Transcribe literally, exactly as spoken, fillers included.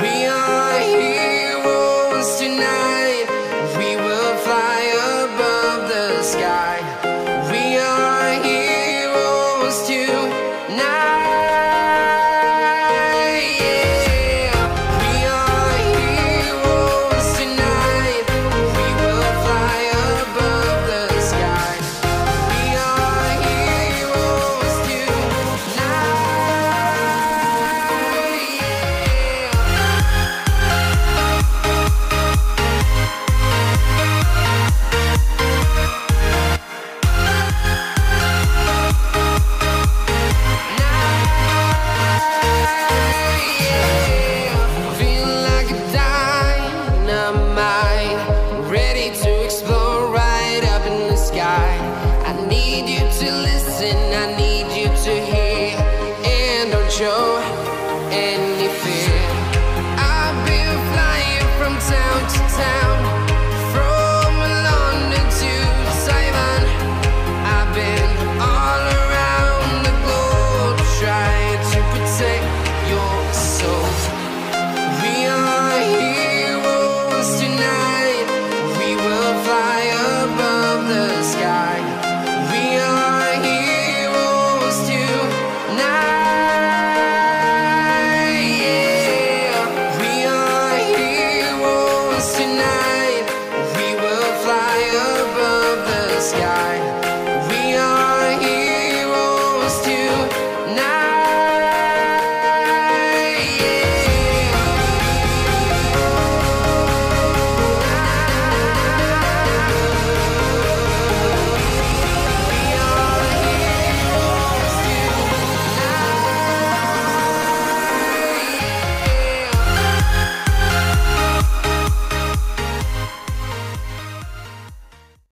We are heroes tonight. We will fly above the sky. We are heroes tonight. Yeah. We are heroes tonight. We will fly above the sky. We are heroes tonight. Yeah. Ready to explore right up in the sky. I need you to listen.